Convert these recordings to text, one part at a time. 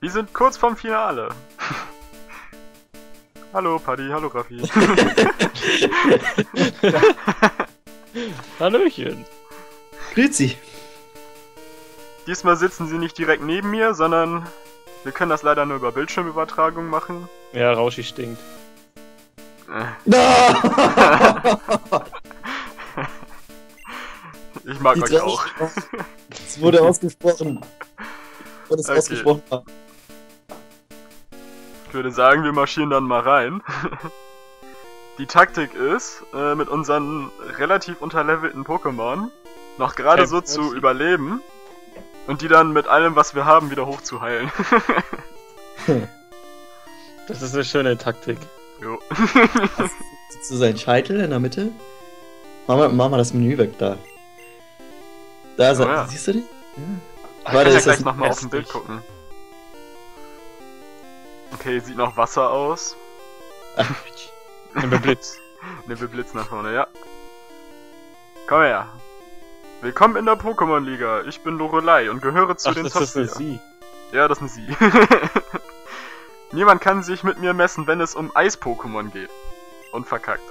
Wir sind kurz vorm Finale. Hallo Paddy, hallo Raffi. Hallöchen. Grüezi. Diesmal sitzen sie nicht direkt neben mir, sondern wir können das leider nur über Bildschirmübertragung machen. Ja, Rauschi stinkt. Ich mag euch auch. Es wurde ausgesprochen. Und es ausgesprochen war. Ich würde sagen, wir marschieren dann mal rein. Die Taktik ist, mit unseren relativ unterlevelten Pokémon noch gerade so zu überleben und die dann mit allem, was wir haben, wieder hochzuheilen. Das ist eine schöne Taktik. Jo. Sitzt du seinen Scheitel in der Mitte? Mach mal das Menü weg da. Da ist er. Ja. Siehst du den? Ja. Warte, ich kann ja gleich nochmal auf dem Bild gucken. Okay, sieht nach Wasser aus. Nebelblitz. Nebelblitz nach vorne, ja. Komm her. Willkommen in der Pokémon-Liga. Ich bin Lorelei und gehöre zu den Top 4. Ach, das ist eine Sie. Ja, das ist eine Sie. Niemand kann sich mit mir messen, wenn es um Eis-Pokémon geht. Und verkackt.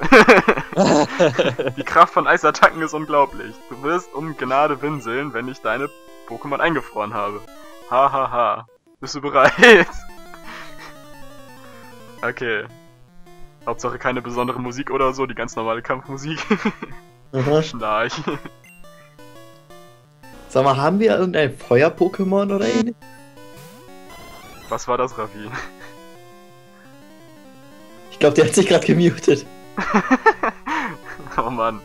Die Kraft von Eisattacken ist unglaublich. Du wirst um Gnade winseln, wenn ich deine Pokémon eingefroren habe. Hahaha. Ha, ha. Bist du bereit? Okay. Hauptsache keine besondere Musik oder so, die ganz normale Kampfmusik. Schnarch. Sag mal, haben wir irgendein Feuer-Pokémon oder ähnliches? Was war das, Ravi? Ich glaube, der hat sich gerade gemutet. Oh Mann.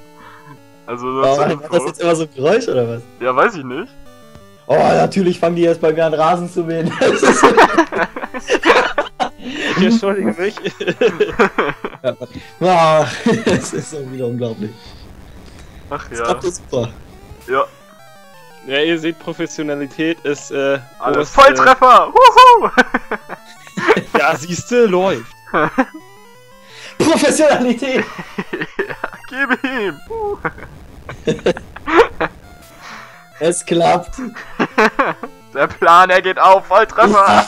Also, war das jetzt immer so ein Geräusch oder was? Ja, weiß ich nicht. Oh, natürlich fangen die jetzt bei mir an, Rasen zu mähen. Ich entschuldige mich. Ja, das ist auch wieder unglaublich. Ach ja. Klappt das super. Ja. Ja, ihr seht, Professionalität ist alles Volltreffer! Wuhu! Ja, siehste, läuft. Professionalität! Ja, gib ihm! Es klappt. Der Plan, er geht auf, Volltreffer!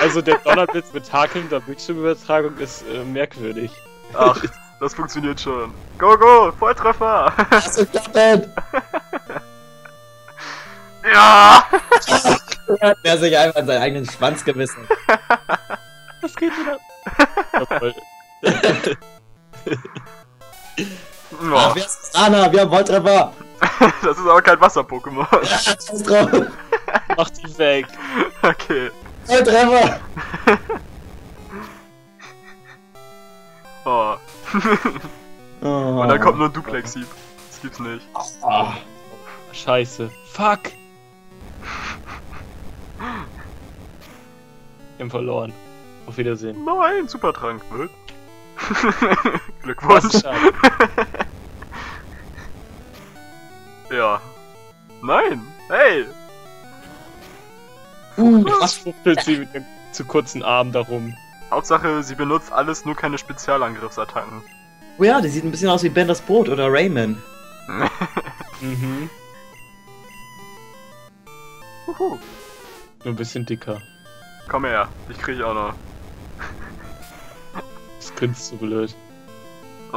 Also der Donnerblitz mit hakelnder Bildschirmübertragung ist merkwürdig. Ach, das funktioniert schon. Go, go, Volltreffer! Was ist das denn? Ja! Der hat sich einfach in seinen eigenen Schwanz gebissen. Das geht wieder. Ach, wer ist Anna? Wir haben Volltreffer! Das ist aber kein Wasser-Pokémon. Ja, mach die weg. Okay. Volltreffer! Oh. Und dann kommt nur ein Duplex-Sieb. Das gibt's nicht. Oh. Scheiße. Fuck! Im verloren. Auf Wiedersehen. Nein, Supertrank, ne? Glückwunsch. Ja. Nein! Hey! Was fuchtelt sie mit dem zu kurzen Arm darum? Hauptsache, sie benutzt alles, nur keine Spezialangriffsattacken. Oh ja, die sieht ein bisschen aus wie Benders Brot oder Rayman. Mhm. Uhu. Nur ein bisschen dicker. Komm her, ich krieg auch noch. Das grinst so blöd. Oh.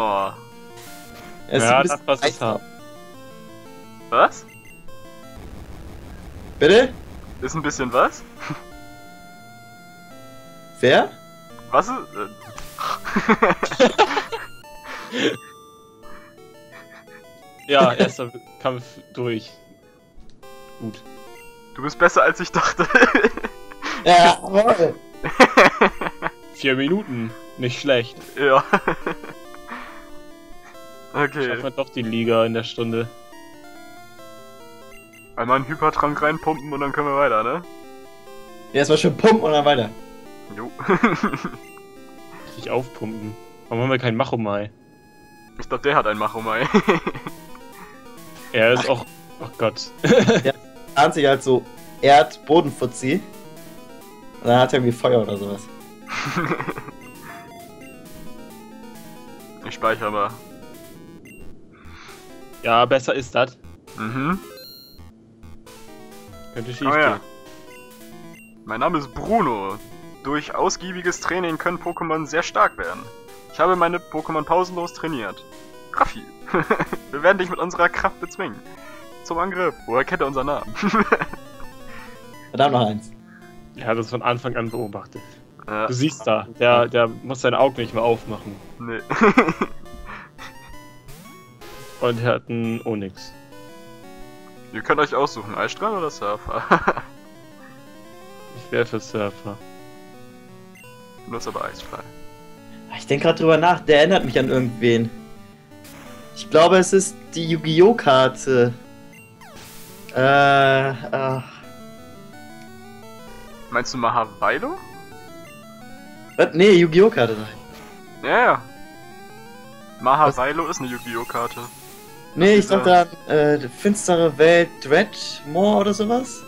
Ja, das was ich hab. Was? Bitte? Ist ein bisschen was? Wer? Was ist... Ja, erster Kampf durch. Gut. Du bist besser als ich dachte. Ja, jawohl. 4 Minuten. Nicht schlecht. Ja. Okay. Schaffen wir doch die Liga in der Stunde. Einmal einen Hypertrank reinpumpen und dann können wir weiter, ne? Ja, erstmal schön pumpen und dann weiter. Jo. Richtig aufpumpen. Warum haben wir keinen Machomai? Ich glaube, der hat einen Machomai. Er ist auch... Oh Gott. Der plant sich halt so Erd-Boden-Fuzzi. Und dann hat er irgendwie Feuer oder sowas. Ich speichere mal. Ja, besser ist das. Mhm. Könnte schief gehen. Mein Name ist Bruno. Durch ausgiebiges Training können Pokémon sehr stark werden. Ich habe meine Pokémon pausenlos trainiert. Raffi, wir werden dich mit unserer Kraft bezwingen. Zum Angriff. Woher kennt er unseren Namen? Verdammt noch eins. Er hat das von Anfang an beobachtet. Ja. Du siehst da, der muss sein Auge nicht mehr aufmachen. Nee. Und er hat einen Onyx. Ihr könnt euch aussuchen, Eisstrahl oder Surfer? Ich wäre für Surfer. Benutze aber Eisstrahl. Ich denke gerade drüber nach, der erinnert mich an irgendwen. Ich glaube, es ist die Yu-Gi-Oh! Karte. Meinst du Maha-Bilo? Was? Nee, Yu-Gi-Oh! Karte. Ja, yeah. Maha-Bilo ist eine Yu-Gi-Oh! Karte. Nee, ich dachte an finstere Welt Dread Moor oder sowas.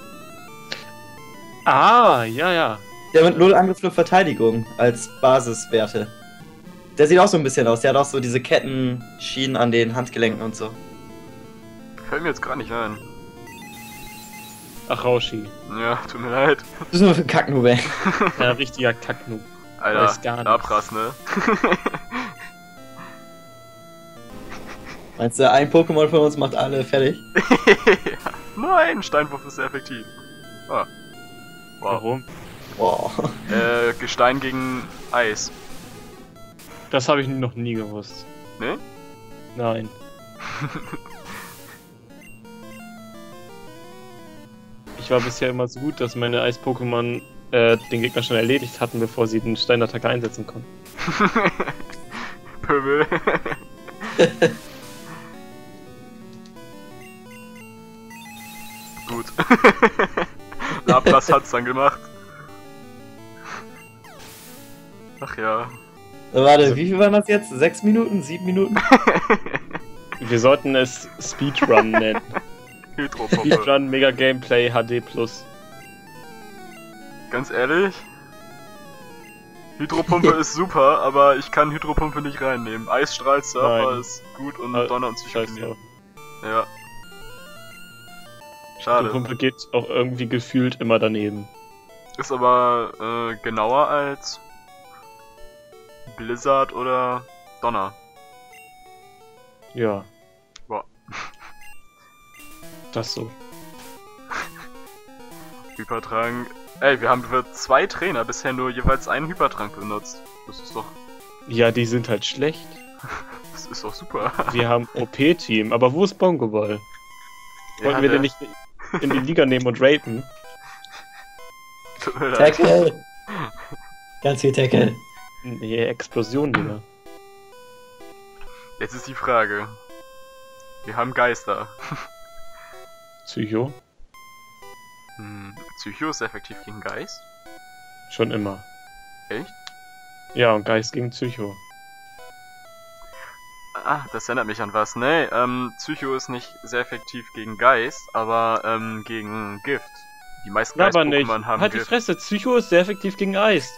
Ah, ja, ja. Der mit 0 Angriff und Verteidigung als Basiswerte. Der sieht auch so ein bisschen aus. Der hat auch so diese Kettenschienen an den Handgelenken und so. Fällt mir jetzt gar nicht ein. Ach, Raushi. Ja, tut mir leid. Das ist nur für Kacknoob, ey. Ja, richtiger Kacknoob. Alter, weiß gar nichts. Lapras, ne? Meinst du, ein Pokémon von uns macht alle fertig? Ja. Nein, Steinwurf ist sehr effektiv. Oh. Warum? Wow. Gestein gegen Eis. Das habe ich noch nie gewusst. Ne? Nein. Ich war bisher immer so gut, dass meine Eis-Pokémon den Gegner schon erledigt hatten, bevor sie den Steinattacke einsetzen konnten. Pöbel. Gut. Lapras hat's dann gemacht. Ach ja. Warte, also, wie viel waren das jetzt? 6 Minuten? 7 Minuten? Wir sollten es Speedrun nennen. Speedrun Mega Gameplay HD+. Ganz ehrlich? Hydropumpe ist super, aber ich kann Hydropumpe nicht reinnehmen. Eisstrahlsurfer ist gut und Donner und Psychokinetik. Ja. Schade. Die Pumpe geht auch irgendwie gefühlt immer daneben. Ist aber genauer als Blizzard oder Donner. Ja. Boah. Das so. Hypertrank. Ey, wir haben für 2 Trainer bisher nur jeweils einen Hypertrank benutzt. Das ist doch... Ja, die sind halt schlecht. Das ist doch super. Wir haben OP-Team, aber wo ist Bongoball? Wollten wir den nicht in die Liga nehmen und raten? Tackle! Ganz viel Tackle. Nee, Explosion, Digga. Jetzt ist die Frage. Wir haben Geister. Psycho? Hm, Psycho ist effektiv gegen Geist? Schon immer. Echt? Ja, und Geist gegen Psycho. Ah, das erinnert mich an was. Nee, Psycho ist nicht sehr effektiv gegen Geist, aber gegen Gift. Die meisten Geist-Pokémon haben halt Gift. Die Fresse, Psycho ist sehr effektiv gegen Geist.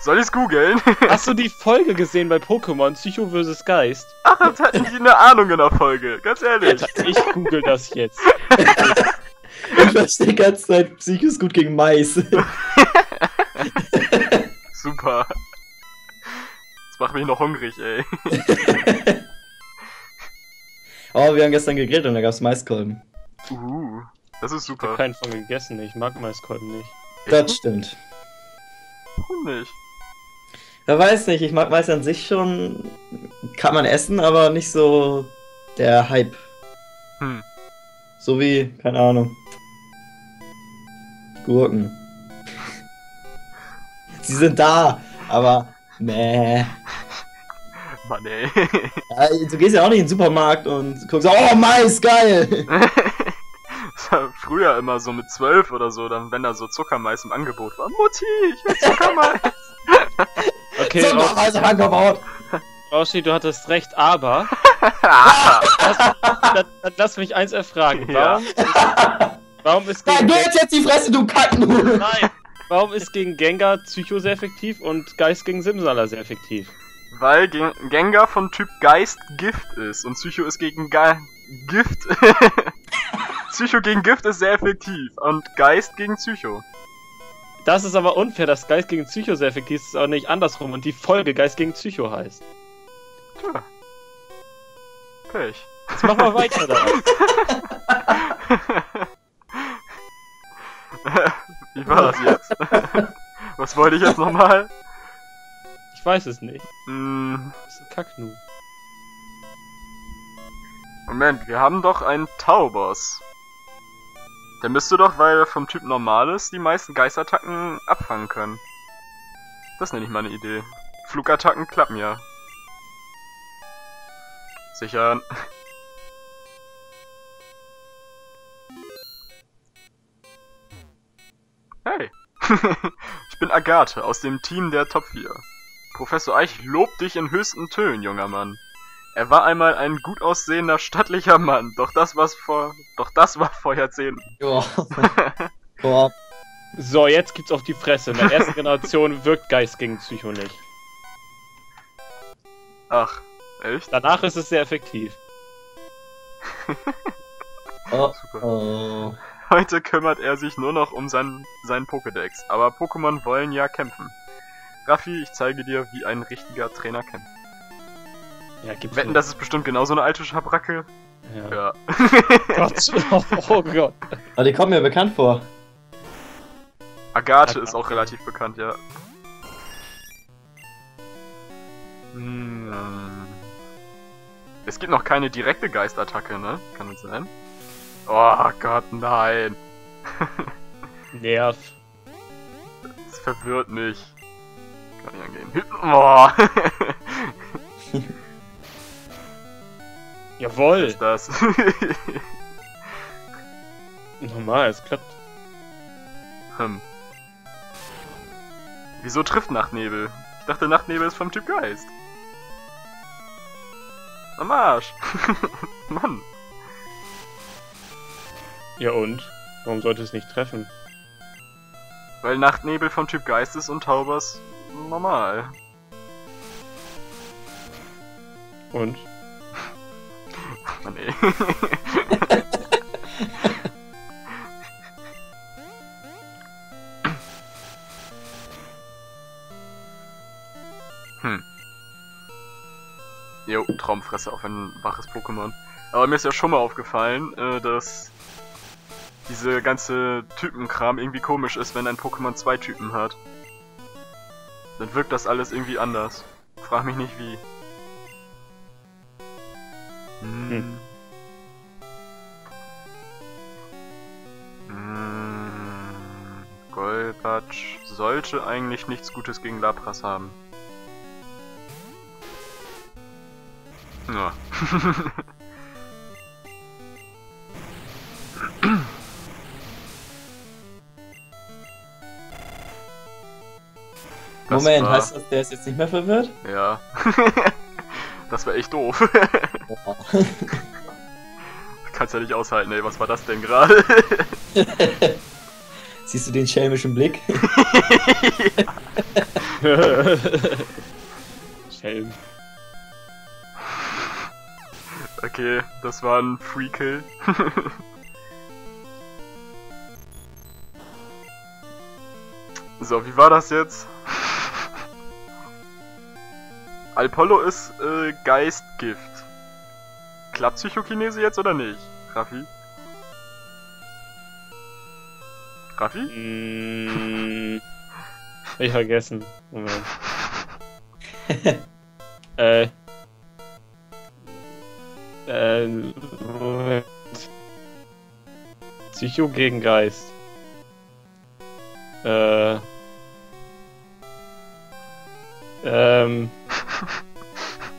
Soll ich's googeln? Hast du die Folge gesehen bei Pokémon, Psycho vs. Geist? Ach, das hatten die eine Ahnung in der Folge, ganz ehrlich. Alter, ich google das jetzt. Ich verstehe die ganze Zeit, Psycho ist gut gegen Mais. Super. Das macht mich noch hungrig, ey. Oh, wir haben gestern gegrillt und da gab's Maiskolben. Das ist super. Ich hab keinen von gegessen, ich mag Maiskolben nicht. Das stimmt. Warum nicht? Ja, weiß nicht, ich mag Mais an sich schon. Kann man essen, aber nicht so der Hype. Hm. So wie, keine Ahnung. Gurken. Sie sind da, aber. Nee. Mann, ey. Du gehst ja auch nicht in den Supermarkt und guckst, oh, Mais, geil! Das war früher immer so mit 12 oder so, dann, wenn da so Zuckermais im Angebot war. Mutti, ich will Zuckermais! Okay, Zuckermais im Angebot! Raushi, du hattest recht, aber... lass mich eins erfragen. Warum? Ja. Warum ist... Nein, du hältst jetzt die Fresse, du Kacknuh! Nein! Warum ist gegen Gengar Psycho sehr effektiv und Geist gegen Simsala sehr effektiv? Weil Gengar vom Typ Geist Gift ist und Psycho ist gegen Gift. Psycho gegen Gift ist sehr effektiv und Geist gegen Psycho. Das ist aber unfair, dass Geist gegen Psycho sehr effektiv ist, aber nicht andersrum und die Folge Geist gegen Psycho heißt. Tja. Pech. Jetzt machen wir weiter da. Wie war das jetzt? Was wollte ich jetzt nochmal? Ich weiß es nicht. Das ist ein Kacknu. Moment, wir haben doch einen Tauboss. Der müsste doch, weil er vom Typ normal ist, die meisten Geistattacken abfangen können. Das nenne ich mal eine Idee. Flugattacken klappen ja. Sicher. Hey. Ich bin Agathe aus dem Team der Top 4. Professor Eich lobt dich in höchsten Tönen, junger Mann. Er war einmal ein gut aussehender, stattlicher Mann, doch das war's vor Jahrzehnten. Joa. Joa. So, jetzt gibt's auf die Fresse. In der ersten Generation wirkt Geist gegen Psycho nicht. Ach, echt? Danach ist es sehr effektiv. Oh, super. Oh. Heute kümmert er sich nur noch um seinen Pokédex, aber Pokémon wollen ja kämpfen. Raffi, ich zeige dir, wie ein richtiger Trainer kämpft. Ja, gibt's Wetten, das ist bestimmt genauso eine alte Schabracke. Ja. Gott. Oh Gott. Aber die kommen mir bekannt vor. Agathe ist auch relativ bekannt, ja. Es gibt noch keine direkte Geistattacke, ne? Kann das sein? Oh Gott, nein. Nerv. Das verwirrt mich. Kann ich angehen. Boah. Jawohl! Ist das? Normal, es klappt. Wieso trifft Nachtnebel? Ich dachte, Nachtnebel ist vom Typ Geist. Am Arsch! Mann! Ja und? Warum sollte es nicht treffen? Weil Nachtnebel vom Typ Geist ist und Taubers normal. Und? Mann, ey. Jo, Traumfresse auf ein waches Pokémon. Aber mir ist ja schon mal aufgefallen, dass diese ganze Typenkram irgendwie komisch ist, wenn ein Pokémon zwei Typen hat. Dann wirkt das alles irgendwie anders. Frag mich nicht wie. Goldpatsch sollte eigentlich nichts Gutes gegen Lapras haben. Ja. Moment, heißt das, der ist jetzt nicht mehr verwirrt? Ja. Das wäre echt doof. Kannst ja nicht aushalten, ey, was war das denn gerade? Siehst du den schelmischen Blick? Schelm. Okay, das war ein Free-Kill. So, wie war das jetzt? Apollo ist Geistgift. Klappt Psychokinese jetzt oder nicht, Raffi? Raffi? Ich vergessen. Moment. Moment. Psycho gegen Geist.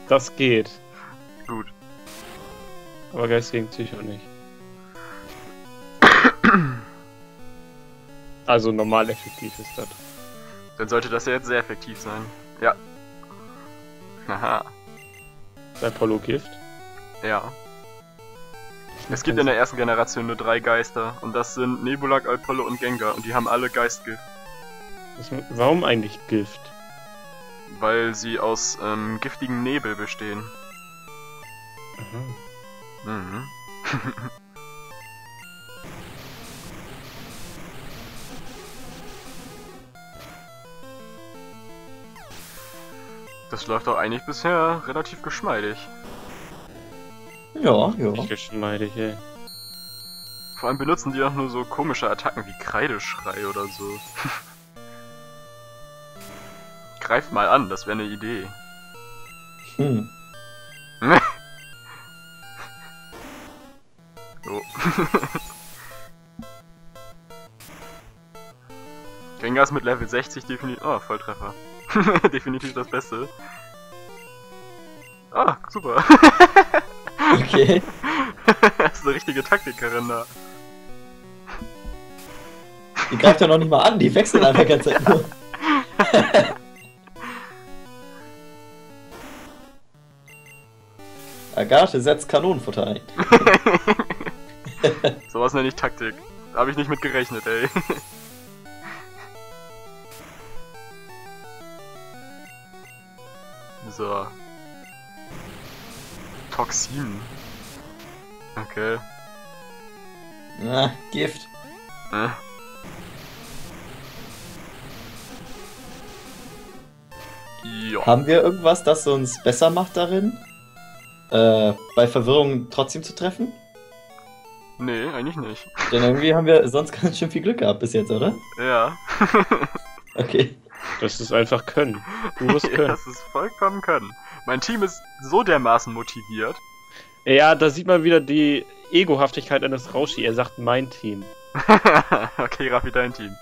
Das geht. Gut. Aber Geist gegen Psycho nicht. Also normal effektiv ist das. Dann sollte das ja jetzt sehr effektiv sein. Ja. Haha. Ist Apollo Gift? Ja. Es gibt in der ersten Generation nur 3 Geister. Und das sind Nebulak, Apollo und Gengar. Und die haben alle Geistgift. Warum eigentlich Gift? Weil sie aus giftigem Nebel bestehen. Mhm. Das läuft doch eigentlich bisher relativ geschmeidig. Ja, ja. Richtig geschmeidig, ey. Vor allem benutzen die auch nur so komische Attacken wie Kreideschrei oder so. Greif mal an, das wäre eine Idee. Hm. Oh. Gengar ist mit Level 60 definitiv... Oh, Volltreffer. Definitiv das Beste. Ah, super. Okay. Das ist eine richtige Taktikerin da. Die greift ja noch nicht mal an, die wechseln einfach ganz Zeit nur. Agathe setzt Kanonenfutter ein. Sowas nenne ich Taktik. Da habe ich nicht mit gerechnet, ey. So. Toxin. Okay. Na, Gift. Ja. Haben wir irgendwas, das uns besser macht darin? Bei Verwirrung trotzdem zu treffen? Nee, eigentlich nicht. Denn irgendwie haben wir sonst ganz schön viel Glück gehabt bis jetzt, oder? Ja. Okay. Das ist einfach Können. Du musst können. Das ist vollkommen Können. Mein Team ist so dermaßen motiviert. Ja, da sieht man wieder die Egohaftigkeit eines Raushi. Er sagt mein Team. Okay, Raffi, dein Team.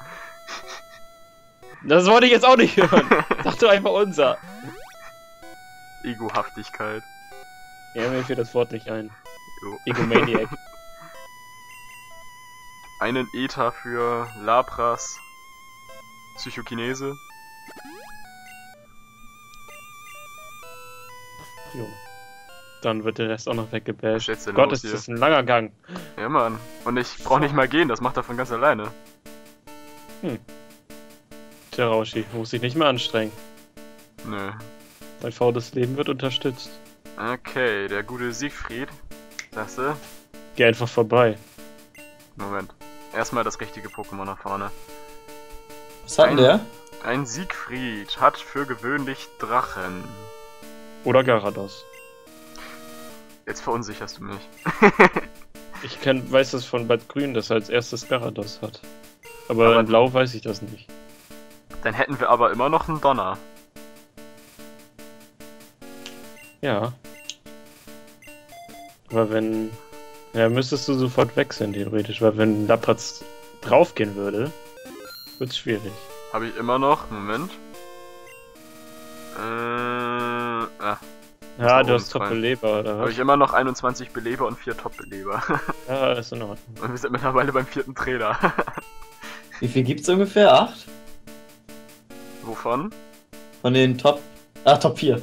Das wollte ich jetzt auch nicht hören. Sag doch einfach unser. Egohaftigkeit. Ja, mir fällt das Wort nicht ein. Jo. Egomaniac. Einen Ether für Lapras. Psychokinese. Jo. Dann wird der Rest auch noch weggebasht. Gott, ist das ein langer Gang. Ja, Mann. Und ich brauch nicht mal gehen, das macht er von ganz alleine. Hm. Tja, Raushi, muss sich nicht mehr anstrengen. Nö. Sein faules Leben wird unterstützt. Okay, der gute Siegfried. Sagst du? Geh einfach vorbei. Moment. Erstmal das richtige Pokémon nach vorne. Was hat denn der? Ein Siegfried hat für gewöhnlich Drachen. Oder Gyarados. Jetzt verunsicherst du mich. Ich weiß das von Bad Grün, dass er als erstes Gyarados hat. Aber in Blau weiß ich das nicht. Dann hätten wir aber immer noch einen Donner. Ja. Aber wenn... Ja, müsstest du sofort wechseln, theoretisch, weil wenn Lapras draufgehen würde, wird's schwierig. Habe ich immer noch... Moment. Ja, du hast Top-Beleber, oder was? Habe ich immer noch 21 Beleber und 4 Top-Beleber. Ja, ist in Ordnung. Und wir sind mittlerweile beim 4. Trainer. Wie viel gibt's ungefähr? 8? Wovon? Von den Top... Top 4.